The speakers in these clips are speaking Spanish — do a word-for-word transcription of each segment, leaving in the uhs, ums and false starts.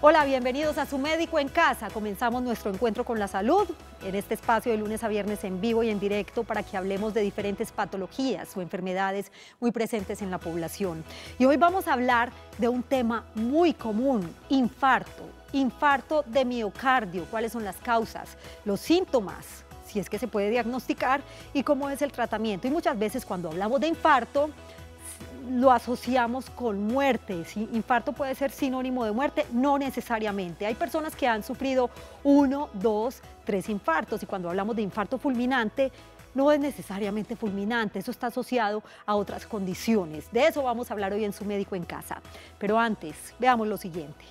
Hola, bienvenidos a Su Médico en Casa. Comenzamos nuestro encuentro con la salud en este espacio de lunes a viernes en vivo y en directo para que hablemos de diferentes patologías o enfermedades muy presentes en la población. Y hoy vamos a hablar de un tema muy común, infarto, infarto de miocardio. ¿Cuáles son las causas, los síntomas, si es que se puede diagnosticar y cómo es el tratamiento? Y muchas veces cuando hablamos de infarto, lo asociamos con muerte. ¿Sí? Infarto puede ser sinónimo de muerte, no necesariamente. Hay personas que han sufrido uno, dos, tres infartos y cuando hablamos de infarto fulminante, no es necesariamente fulminante, eso está asociado a otras condiciones. De eso vamos a hablar hoy en Su Médico en Casa. Pero antes, veamos lo siguiente.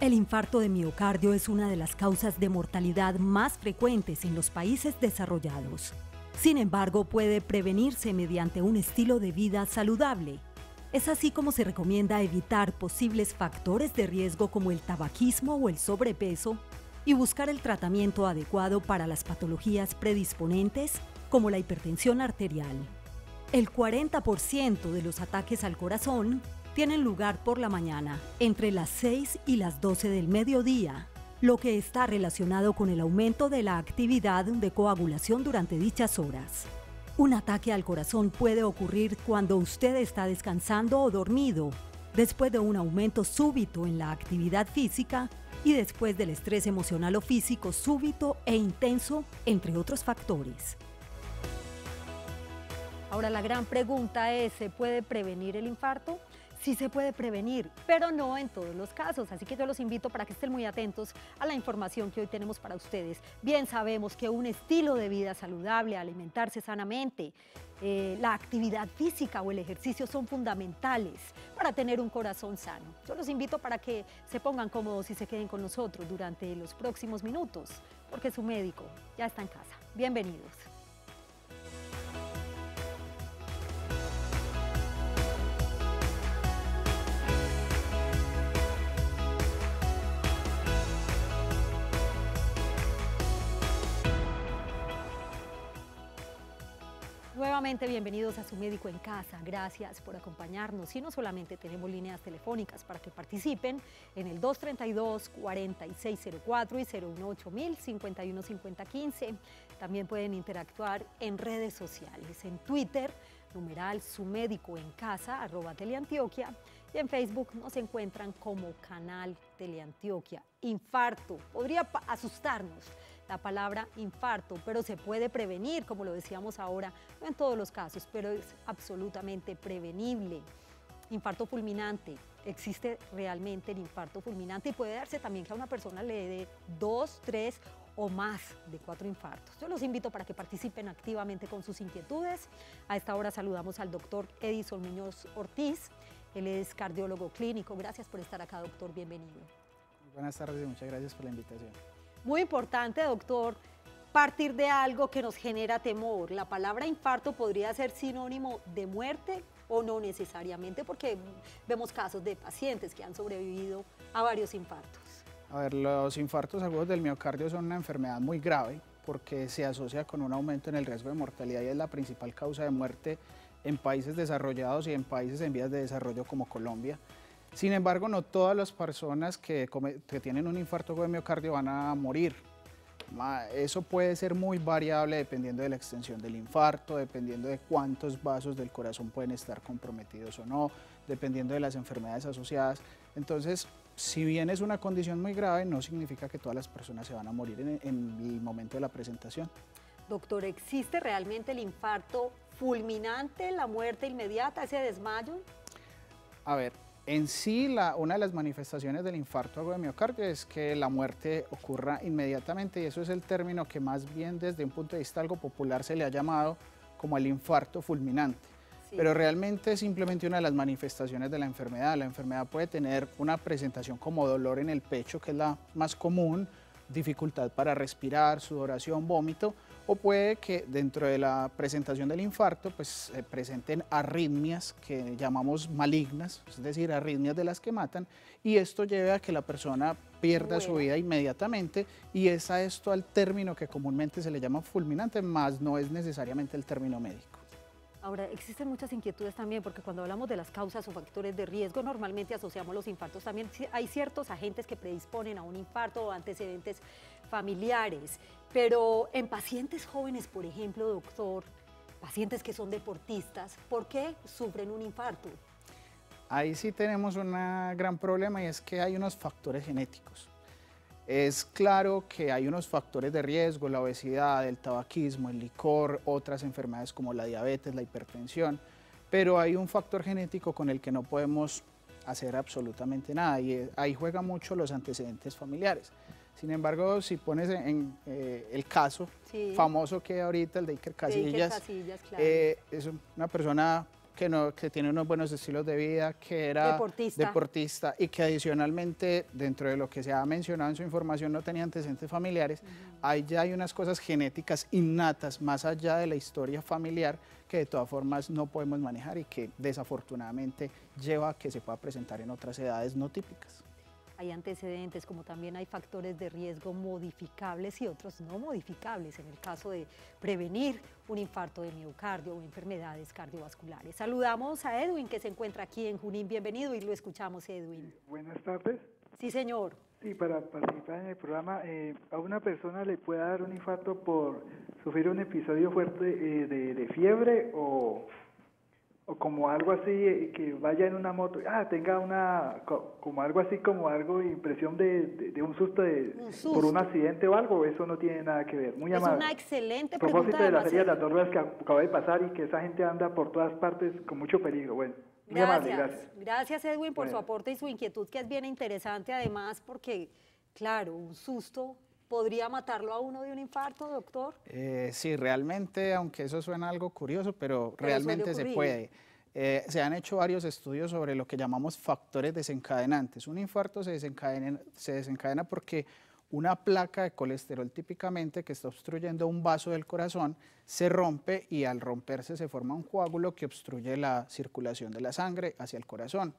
El infarto de miocardio es una de las causas de mortalidad más frecuentes en los países desarrollados. Sin embargo, puede prevenirse mediante un estilo de vida saludable. Es así como se recomienda evitar posibles factores de riesgo como el tabaquismo o el sobrepeso y buscar el tratamiento adecuado para las patologías predisponentes como la hipertensión arterial. El cuarenta por ciento de los ataques al corazón tienen lugar por la mañana, entre las seis y las doce del mediodía, lo que está relacionado con el aumento de la actividad de coagulación durante dichas horas. Un ataque al corazón puede ocurrir cuando usted está descansando o dormido, después de un aumento súbito en la actividad física y después del estrés emocional o físico súbito e intenso, entre otros factores. Ahora la gran pregunta es, ¿se puede prevenir el infarto? Sí se puede prevenir, pero no en todos los casos, así que yo los invito para que estén muy atentos a la información que hoy tenemos para ustedes. Bien sabemos que un estilo de vida saludable, alimentarse sanamente, eh, la actividad física o el ejercicio son fundamentales para tener un corazón sano. Yo los invito para que se pongan cómodos y se queden con nosotros durante los próximos minutos, porque su médico ya está en casa. Bienvenidos. Nuevamente bienvenidos a Su Médico en Casa, gracias por acompañarnos y no solamente tenemos líneas telefónicas para que participen en el dos tres dos, cuatro seis cero cuatro y cero uno ocho mil, cincuenta y uno cincuenta, quince, también pueden interactuar en redes sociales, en Twitter, numeral Su Médico en Casa, arroba Teleantioquia y en Facebook nos encuentran como Canal Teleantioquia. Infarto, podría asustarnos la palabra infarto, pero se puede prevenir, como lo decíamos ahora, no en todos los casos, pero es absolutamente prevenible. Infarto fulminante, existe realmente el infarto fulminante y puede darse también que a una persona le dé dos, tres o más de cuatro infartos. Yo los invito para que participen activamente con sus inquietudes. A esta hora saludamos al doctor Edison Muñoz Ortiz, él es cardiólogo clínico. Gracias por estar acá, doctor, bienvenido. Buenas tardes y muchas gracias por la invitación. Muy importante, doctor, partir de algo que nos genera temor. ¿La palabra infarto podría ser sinónimo de muerte o no necesariamente? Porque vemos casos de pacientes que han sobrevivido a varios infartos. A ver, los infartos agudos del miocardio son una enfermedad muy grave porque se asocia con un aumento en el riesgo de mortalidad y es la principal causa de muerte en países desarrollados y en países en vías de desarrollo como Colombia. Sin embargo, no todas las personas que, come, que tienen un infarto de miocardio van a morir. Eso puede ser muy variable dependiendo de la extensión del infarto, dependiendo de cuántos vasos del corazón pueden estar comprometidos o no, dependiendo de las enfermedades asociadas. Entonces, si bien es una condición muy grave, no significa que todas las personas se van a morir en, en el momento de la presentación. Doctor, ¿existe realmente el infarto fulminante, la muerte inmediata, ese desmayo? A ver... En sí, la, una de las manifestaciones del infarto agudo de miocardio es que la muerte ocurra inmediatamente y eso es el término que más bien desde un punto de vista algo popular se le ha llamado como el infarto fulminante. Sí. Pero realmente es simplemente una de las manifestaciones de la enfermedad. La enfermedad puede tener una presentación como dolor en el pecho, que es la más común, dificultad para respirar, sudoración, vómito, o puede que dentro de la presentación del infarto pues se presenten arritmias que llamamos malignas, es decir, arritmias de las que matan, y esto lleva a que la persona pierda su vida inmediatamente, y es a esto al término que comúnmente se le llama fulminante, más no es necesariamente el término médico. Ahora, existen muchas inquietudes también, porque cuando hablamos de las causas o factores de riesgo, normalmente asociamos los infartos. También hay ciertos agentes que predisponen a un infarto o antecedentes familiares. Pero en pacientes jóvenes, por ejemplo, doctor, pacientes que son deportistas, ¿por qué sufren un infarto? Ahí sí tenemos un gran problema, y es que hay unos factores genéticos. Es claro que hay unos factores de riesgo, la obesidad, el tabaquismo, el licor, otras enfermedades como la diabetes, la hipertensión, pero hay un factor genético con el que no podemos hacer absolutamente nada, y ahí juegan mucho los antecedentes familiares. Sin embargo, si pones en, en eh, el caso sí. famoso que ahorita, el de Iker Casillas, de Iker Casillas claro. eh, es una persona que, no, que tiene unos buenos estilos de vida, que era deportista. deportista y que adicionalmente, dentro de lo que se ha mencionado en su información, no tenía antecedentes familiares. Uh-huh. Ahí ya hay unas cosas genéticas innatas, más allá de la historia familiar, que de todas formas no podemos manejar y que desafortunadamente lleva a que se pueda presentar en otras edades no típicas. Hay antecedentes, como también hay factores de riesgo modificables y otros no modificables, en el caso de prevenir un infarto de miocardio o enfermedades cardiovasculares. Saludamos a Edwin, que se encuentra aquí en Junín. Bienvenido, y lo escuchamos, Edwin. Buenas tardes. Sí, señor. Sí, para participar en el programa, eh, a una persona le puede dar un infarto por sufrir un episodio fuerte eh, de, de fiebre o... o como algo así, que vaya en una moto, ah, tenga una, como algo así, como algo, impresión de, de, de un susto, de, un susto por un accidente o algo. Eso no tiene nada que ver. Muy amable. Es una excelente pregunta. Propósito de la serie de las normas que acaba de pasar, y que esa gente anda por todas partes con mucho peligro. Bueno, muy amable, gracias. Gracias, Edwin, por bueno. su aporte y su inquietud, que es bien interesante, además, porque, claro, un susto ¿podría matarlo a uno de un infarto, doctor? Eh, sí, realmente, aunque eso suena algo curioso, pero, pero realmente se puede. Eh, se han hecho varios estudios sobre lo que llamamos factores desencadenantes. Un infarto se desencadena, se desencadena porque una placa de colesterol, típicamente, que está obstruyendo un vaso del corazón, se rompe, y al romperse se forma un coágulo que obstruye la circulación de la sangre hacia el corazón.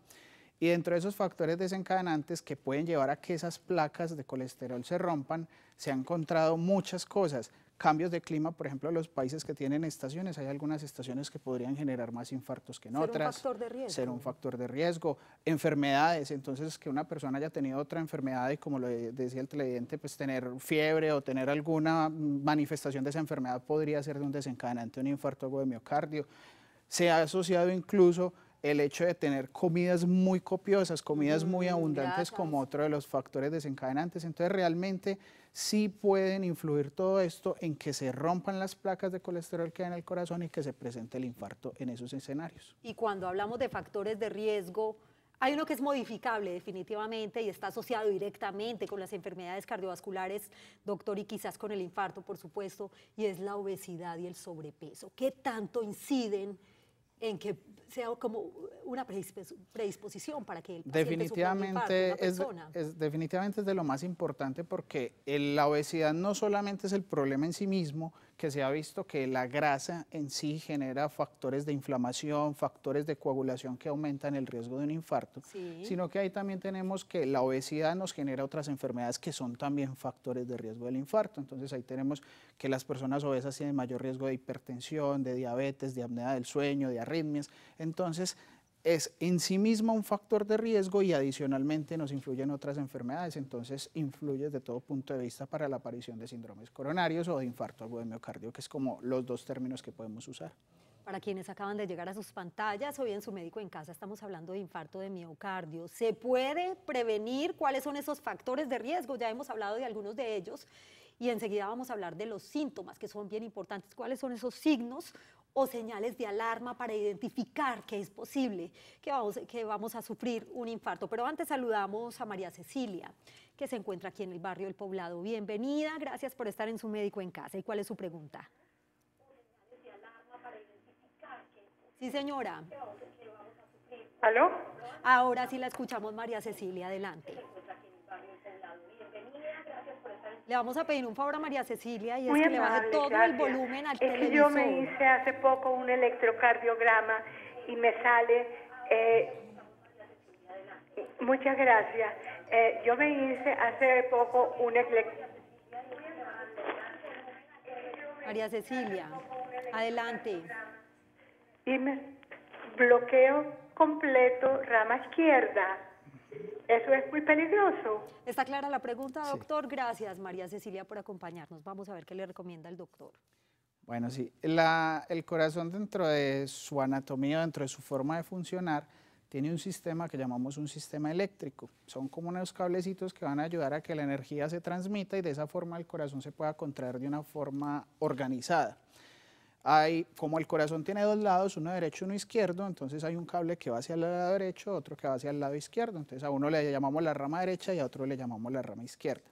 Y dentro de esos factores desencadenantes que pueden llevar a que esas placas de colesterol se rompan, se han encontrado muchas cosas. Cambios de clima, por ejemplo, los países que tienen estaciones, hay algunas estaciones que podrían generar más infartos que en otras. Ser un factor de riesgo. Ser un factor de riesgo. Enfermedades, entonces, que una persona haya tenido otra enfermedad y, como lo decía el televidente, pues tener fiebre o tener alguna manifestación de esa enfermedad podría ser de un desencadenante, un infarto agudo de miocardio. Se ha asociado incluso el hecho de tener comidas muy copiosas, comidas muy abundantes, como otro de los factores desencadenantes. Entonces, realmente sí pueden influir todo esto en que se rompan las placas de colesterol que hay en el corazón y que se presente el infarto en esos escenarios. Y cuando hablamos de factores de riesgo, hay uno que es modificable, definitivamente, y está asociado directamente con las enfermedades cardiovasculares, doctor, y quizás con el infarto, por supuesto, y es la obesidad y el sobrepeso. ¿Qué tanto inciden en que sea como una predisposición para que el paciente definitivamente sufra un infarto, es, persona? Es, definitivamente es de lo más importante, porque el, la obesidad no solamente es el problema en sí mismo, que se ha visto que la grasa en sí genera factores de inflamación, factores de coagulación que aumentan el riesgo de un infarto, sí. sino que ahí también tenemos que la obesidad nos genera otras enfermedades que son también factores de riesgo del infarto. Entonces, ahí tenemos que las personas obesas tienen mayor riesgo de hipertensión, de diabetes, de apnea del sueño, de arritmias. Entonces, es en sí misma un factor de riesgo, y adicionalmente nos influyen otras enfermedades. Entonces, influye desde todo punto de vista para la aparición de síndromes coronarios o de infarto agudo de miocardio, que es como los dos términos que podemos usar. Para quienes acaban de llegar a sus pantallas, hoy en Su Médico en Casa estamos hablando de infarto de miocardio. ¿Se puede prevenir? ¿Cuáles son esos factores de riesgo? Ya hemos hablado de algunos de ellos, y enseguida vamos a hablar de los síntomas, que son bien importantes. ¿Cuáles son esos signos o señales de alarma para identificar que es posible que vamos, que vamos a sufrir un infarto? Pero antes saludamos a María Cecilia, que se encuentra aquí en el barrio El Poblado. Bienvenida, gracias por estar en Su Médico en Casa. ¿Y cuál es su pregunta? Sí, señora. ¿Aló? Ahora sí la escuchamos, María Cecilia, adelante. Le vamos a pedir un favor a María Cecilia, y es que le baje todo el volumen al televisor. Es que yo me hice hace poco un electrocardiograma y me sale, eh, muchas gracias, eh, yo me hice hace poco un electrocardiograma. María Cecilia, adelante. y me bloqueo completo rama izquierda. ¿Eso es muy peligroso? Está clara la pregunta, doctor. Sí. Gracias, María Cecilia, por acompañarnos. Vamos a ver qué le recomienda el doctor. Bueno, sí. La, el corazón, dentro de su anatomía, dentro de su forma de funcionar, tiene un sistema que llamamos un sistema eléctrico. Son como unos cablecitos que van a ayudar a que la energía se transmita y de esa forma el corazón se pueda contraer de una forma organizada. Hay, como el corazón tiene dos lados, uno derecho y uno izquierdo, entonces hay un cable que va hacia el lado derecho, otro que va hacia el lado izquierdo. Entonces a uno le llamamos la rama derecha y a otro le llamamos la rama izquierda.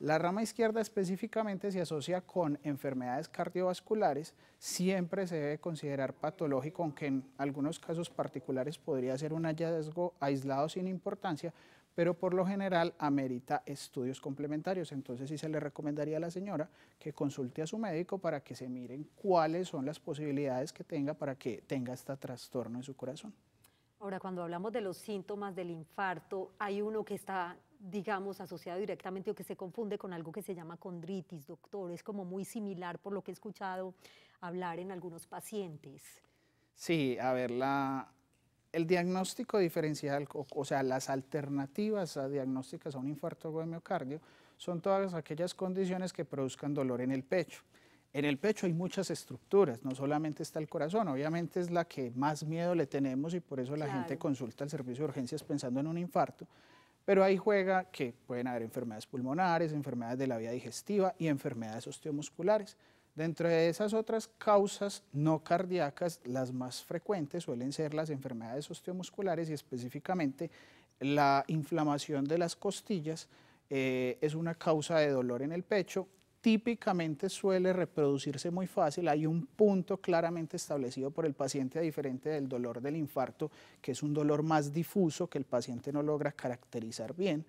La rama izquierda específicamente se asocia con enfermedades cardiovasculares, siempre se debe considerar patológico, aunque en algunos casos particulares podría ser un hallazgo aislado sin importancia, pero por lo general amerita estudios complementarios. Entonces sí se le recomendaría a la señora que consulte a su médico para que se miren cuáles son las posibilidades que tenga para que tenga este trastorno en su corazón. Ahora, cuando hablamos de los síntomas del infarto, hay uno que está, digamos, asociado directamente o que se confunde con algo que se llama condritis, doctor. Es como muy similar por lo que he escuchado hablar en algunos pacientes. Sí, a ver, la... El diagnóstico diferencial, o, o sea, las alternativas a diagnósticas a un infarto de miocardio son todas aquellas condiciones que produzcan dolor en el pecho. En el pecho hay muchas estructuras, no solamente está el corazón, obviamente es la que más miedo le tenemos y por eso la Claro. gente consulta al servicio de urgencias pensando en un infarto, pero ahí juega que pueden haber enfermedades pulmonares, enfermedades de la vía digestiva y enfermedades osteomusculares. Dentro de esas otras causas no cardíacas, las más frecuentes suelen ser las enfermedades osteomusculares y específicamente la inflamación de las costillas eh, es una causa de dolor en el pecho. Típicamente suele reproducirse muy fácil, hay un punto claramente establecido por el paciente diferente del dolor del infarto, que es un dolor más difuso que el paciente no logra caracterizar bien,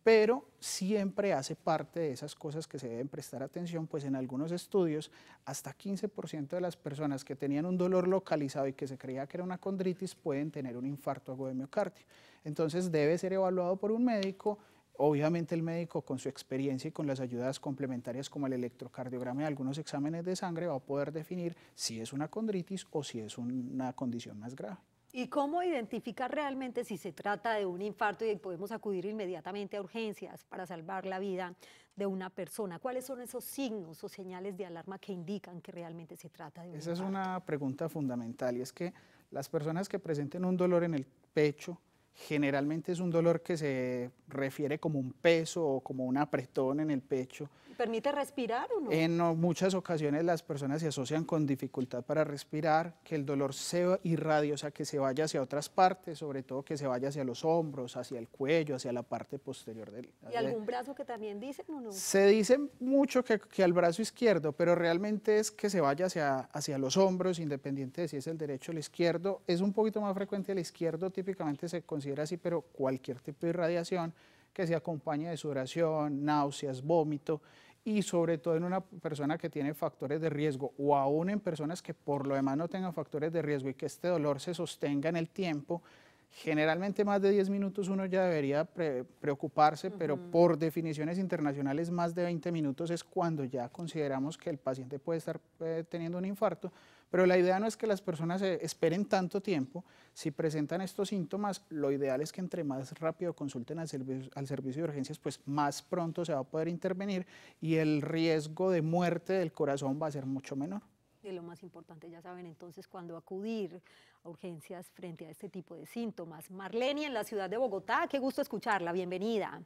pero siempre hace parte de esas cosas que se deben prestar atención, pues en algunos estudios hasta quince por ciento de las personas que tenían un dolor localizado y que se creía que era una condritis pueden tener un infarto agudo de miocardio. Entonces debe ser evaluado por un médico, obviamente el médico con su experiencia y con las ayudas complementarias como el electrocardiograma y algunos exámenes de sangre va a poder definir si es una condritis o si es una condición más grave. ¿Y cómo identificar realmente si se trata de un infarto y podemos acudir inmediatamente a urgencias para salvar la vida de una persona? ¿Cuáles son esos signos o señales de alarma que indican que realmente se trata de un infarto? Esa es una pregunta fundamental y es que las personas que presenten un dolor en el pecho generalmente es un dolor que se refiere como un peso o como un apretón en el pecho. ¿Permite respirar o no? En muchas ocasiones las personas se asocian con dificultad para respirar, que el dolor se irradie, o sea, que se vaya hacia otras partes, sobre todo que se vaya hacia los hombros, hacia el cuello, hacia la parte posterior del... ¿Y algún brazo que también dicen o no? Se dice mucho que, que al brazo izquierdo, pero realmente es que se vaya hacia, hacia los hombros, independiente de si es el derecho o el izquierdo. Es un poquito más frecuente el izquierdo, típicamente se considera así, pero cualquier tipo de irradiación que se acompañe de sudoración, náuseas, vómito y sobre todo en una persona que tiene factores de riesgo o aún en personas que por lo demás no tengan factores de riesgo y que este dolor se sostenga en el tiempo, generalmente más de diez minutos uno ya debería pre preocuparse, uh-huh. pero por definiciones internacionales más de veinte minutos es cuando ya consideramos que el paciente puede estar eh, teniendo un infarto. Pero la idea no es que las personas esperen tanto tiempo. Si presentan estos síntomas, lo ideal es que entre más rápido consulten al servicio, al servicio de urgencias, pues más pronto se va a poder intervenir y el riesgo de muerte del corazón va a ser mucho menor. Y lo más importante, ya saben entonces, cuando acudir a urgencias frente a este tipo de síntomas. Marleni en la ciudad de Bogotá, qué gusto escucharla, bienvenida.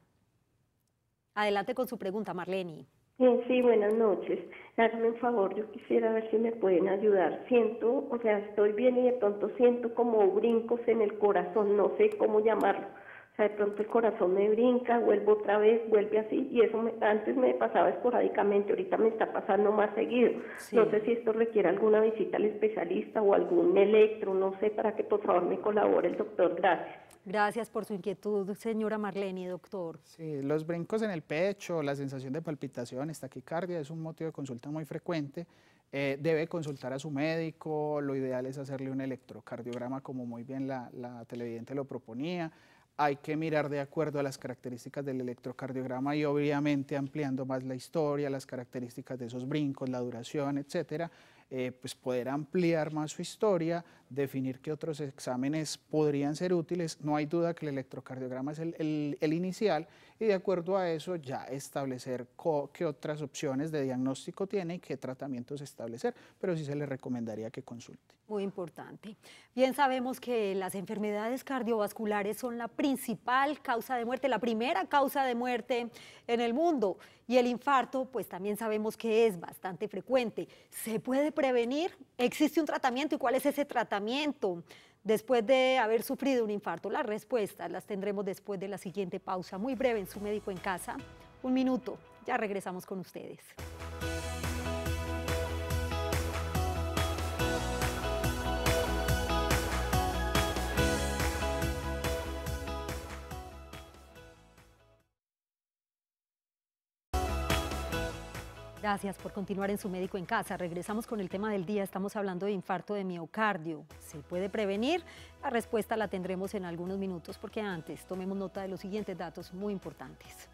Adelante con su pregunta, Marleni. Bien, sí, buenas noches. Háganme un favor, yo quisiera ver si me pueden ayudar. Siento, o sea, estoy bien y de pronto siento como brincos en el corazón, no sé cómo llamarlo. O sea, de pronto el corazón me brinca, vuelvo otra vez, vuelve así, y eso me, antes me pasaba esporádicamente, ahorita me está pasando más seguido. Sí. No sé si esto requiere alguna visita al especialista o algún electro, no sé, para que por favor me colabore el doctor. Gracias. Gracias por su inquietud, señora Marleni, doctor. Sí, los brincos en el pecho, la sensación de palpitaciones, taquicardia, es un motivo de consulta muy frecuente. Eh, debe consultar a su médico, lo ideal es hacerle un electrocardiograma, como muy bien la, la televidente lo proponía. Hay que mirar de acuerdo a las características del electrocardiograma y obviamente ampliando más la historia, las características de esos brincos, la duración, etcétera. Eh, pues poder ampliar más su historia, definir qué otros exámenes podrían ser útiles. No hay duda que el electrocardiograma es el, el, el inicial y de acuerdo a eso ya establecer qué otras opciones de diagnóstico tiene y qué tratamientos establecer, pero sí se le recomendaría que consulte. Muy importante. Bien, sabemos que las enfermedades cardiovasculares son la principal causa de muerte, la primera causa de muerte en el mundo y el infarto pues también sabemos que es bastante frecuente. ¿Se puede prevenir? ¿Existe un tratamiento y cuál es ese tratamiento? Después de haber sufrido un infarto? Las respuestas las tendremos después de la siguiente pausa, muy breve en Su Médico en Casa. Un minuto, ya regresamos con ustedes. Gracias por continuar en Su Médico en Casa. Regresamos con el tema del día. Estamos hablando de infarto de miocardio. ¿Se puede prevenir? La respuesta la tendremos en algunos minutos, porque antes tomemos nota de los siguientes datos muy importantes.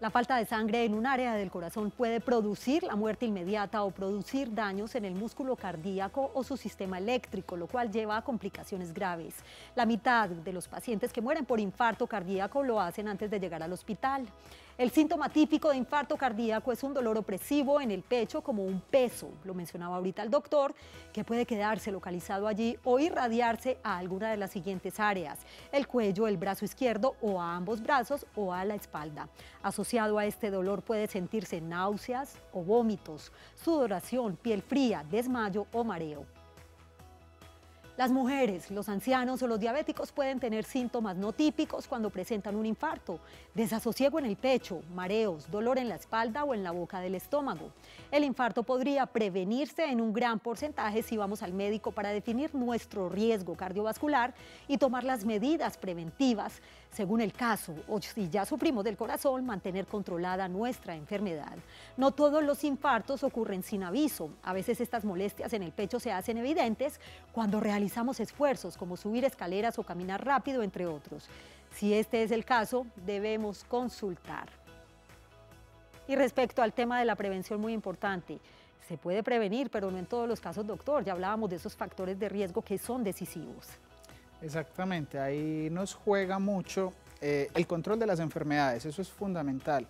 La falta de sangre en un área del corazón puede producir la muerte inmediata o producir daños en el músculo cardíaco o su sistema eléctrico, lo cual lleva a complicaciones graves. La mitad de los pacientes que mueren por infarto cardíaco lo hacen antes de llegar al hospital. El síntoma típico de infarto cardíaco es un dolor opresivo en el pecho como un peso, lo mencionaba ahorita el doctor, que puede quedarse localizado allí o irradiarse a alguna de las siguientes áreas, el cuello, el brazo izquierdo o a ambos brazos o a la espalda. Asociado a este dolor puede sentirse náuseas o vómitos, sudoración, piel fría, desmayo o mareo. Las mujeres, los ancianos o los diabéticos pueden tener síntomas no típicos cuando presentan un infarto, desasosiego en el pecho, mareos, dolor en la espalda o en la boca del estómago. El infarto podría prevenirse en un gran porcentaje si vamos al médico para definir nuestro riesgo cardiovascular y tomar las medidas preventivas según el caso, o si ya sufrimos del corazón, mantener controlada nuestra enfermedad. No todos los infartos ocurren sin aviso. A veces estas molestias en el pecho se hacen evidentes cuando realizamos esfuerzos como subir escaleras o caminar rápido, entre otros. Si este es el caso, debemos consultar. Y respecto al tema de la prevención, muy importante. Se puede prevenir, pero no en todos los casos, doctor. Ya hablábamos de esos factores de riesgo que son decisivos. Exactamente, ahí nos juega mucho eh, el control de las enfermedades, eso es fundamental.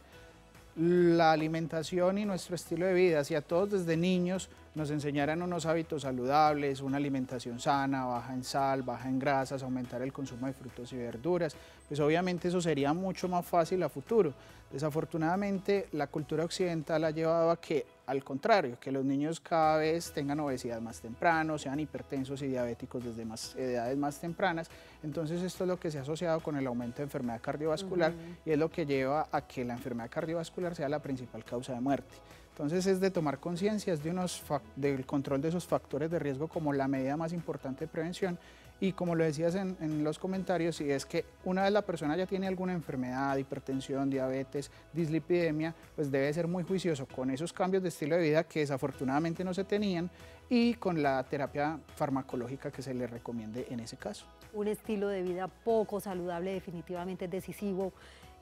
La alimentación y nuestro estilo de vida, si a todos desde niños nos enseñaran unos hábitos saludables, una alimentación sana, baja en sal, baja en grasas, aumentar el consumo de frutas y verduras, pues obviamente eso sería mucho más fácil a futuro. Desafortunadamente la cultura occidental ha llevado a que, al contrario, que los niños cada vez tengan obesidad más temprano, sean hipertensos y diabéticos desde más, edades más tempranas. Entonces esto es lo que se ha asociado con el aumento de enfermedad cardiovascular uh-huh. y es lo que lleva a que la enfermedad cardiovascular sea la principal causa de muerte. Entonces es de tomar conciencia, es de unos del control de esos factores de riesgo como la medida más importante de prevención. Y como lo decías en, en los comentarios, si es que una vez la persona ya tiene alguna enfermedad, hipertensión, diabetes, dislipidemia, pues debe ser muy juicioso con esos cambios de estilo de vida que desafortunadamente no se tenían y con la terapia farmacológica que se le recomiende en ese caso. Un estilo de vida poco saludable definitivamente es decisivo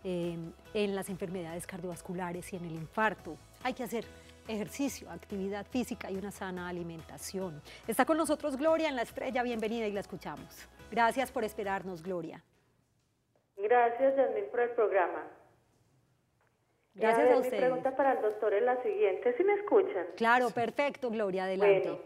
eh, en las enfermedades cardiovasculares y en el infarto. Hay que hacer ejercicio, actividad física y una sana alimentación. Está con nosotros Gloria en La Estrella, bienvenida y la escuchamos. Gracias por esperarnos, Gloria. Gracias, Yasmin, por el programa. Gracias a, a usted. Mi pregunta para el doctor es la siguiente, ¿sí me escuchan? Claro, perfecto, Gloria, adelante. Bueno,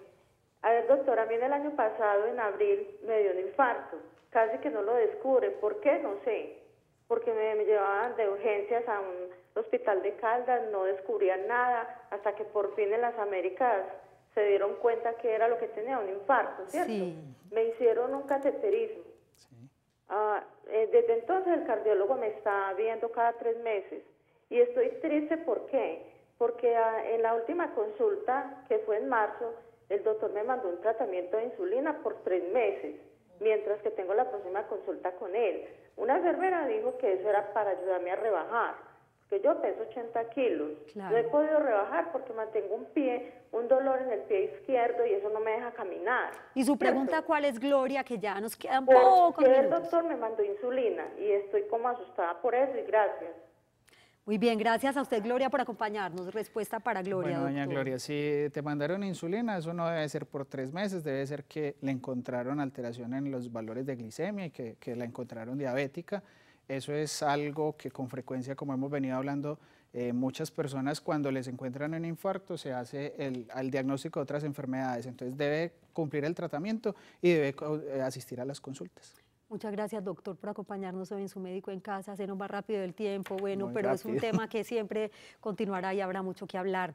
a ver, doctor, a mí en el año pasado, en abril, me dio un infarto. Casi que no lo descubre. ¿Por qué? No sé. Porque me, me llevaban de urgencias a un hospital de Caldas, no descubrían nada, hasta que por fin en Las Américas se dieron cuenta que era lo que tenía, un infarto, ¿cierto? Sí. Me hicieron un cateterismo. Sí. Ah, eh, desde entonces el cardiólogo me está viendo cada tres meses y estoy triste, ¿por qué? Porque ah, en la última consulta, que fue en marzo, el doctor me mandó un tratamiento de insulina por tres meses, mientras que tengo la próxima consulta con él. Una enfermera dijo que eso era para ayudarme a rebajar, que yo peso ochenta kilos. Claro. No he podido rebajar porque mantengo un pie, un dolor en el pie izquierdo y eso no me deja caminar. ¿Y su pregunta ¿cierto? Cuál es, Gloria? Que ya nos quedan pocos minutos. El doctor me mandó insulina y estoy como asustada por eso y gracias. Muy bien, gracias a usted, Gloria, por acompañarnos. Respuesta para Gloria, bueno, doctor. Doña Gloria, si te mandaron insulina, eso no debe ser por tres meses, debe ser que le encontraron alteración en los valores de glicemia y que, que la encontraron diabética. Eso es algo que con frecuencia, como hemos venido hablando, eh, muchas personas cuando les encuentran un infarto se hace el, el diagnóstico de otras enfermedades. Entonces debe cumplir el tratamiento y debe eh, asistir a las consultas. Muchas gracias, doctor, por acompañarnos hoy en Su Médico en Casa. Se nos va rápido el tiempo, bueno, muy pero rápido. Es un tema que siempre continuará y habrá mucho que hablar.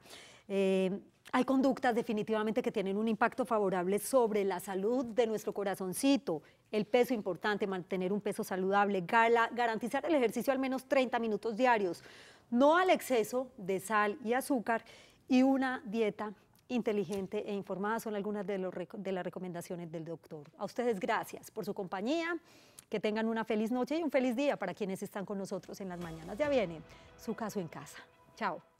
Eh, hay conductas definitivamente que tienen un impacto favorable sobre la salud de nuestro corazoncito. El peso importante, mantener un peso saludable, gala, garantizar el ejercicio al menos treinta minutos diarios, no al exceso de sal y azúcar y una dieta inteligente e informada son algunas de, los, de las recomendaciones del doctor. A ustedes gracias por su compañía, que tengan una feliz noche y un feliz día para quienes están con nosotros en las mañanas. Ya viene Su Caso en Casa. Chao.